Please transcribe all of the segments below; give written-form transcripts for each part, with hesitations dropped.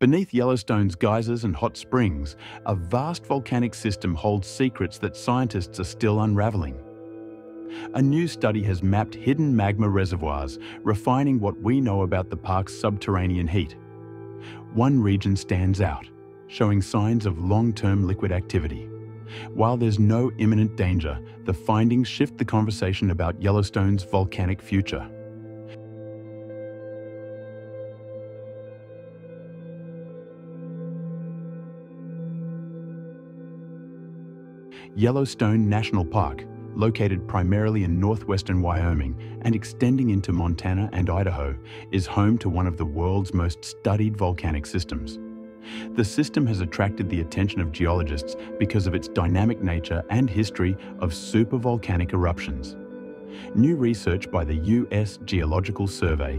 Beneath Yellowstone's geysers and hot springs, a vast volcanic system holds secrets that scientists are still unraveling. A new study has mapped hidden magma reservoirs, refining what we know about the park's subterranean heat. One region stands out, showing signs of long-term liquid activity. While there's no imminent danger, the findings shift the conversation about Yellowstone's volcanic future. Yellowstone National Park, located primarily in northwestern Wyoming and extending into Montana and Idaho, is home to one of the world's most studied volcanic systems. The system has attracted the attention of geologists because of its dynamic nature and history of supervolcanic eruptions. New research by the U.S. Geological Survey,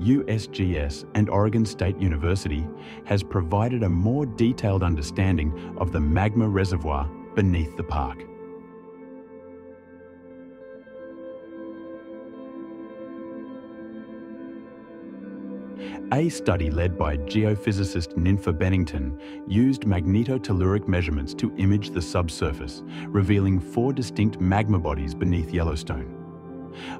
USGS, and Oregon State University has provided a more detailed understanding of the magma reservoir beneath the park. A study led by geophysicist Ninfa Bennington used magnetotelluric measurements to image the subsurface, revealing four distinct magma bodies beneath Yellowstone.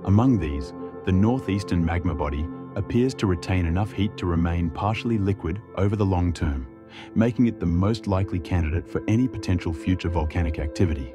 Among these, the northeastern magma body appears to retain enough heat to remain partially liquid over the long term, making it the most likely candidate for any potential future volcanic activity.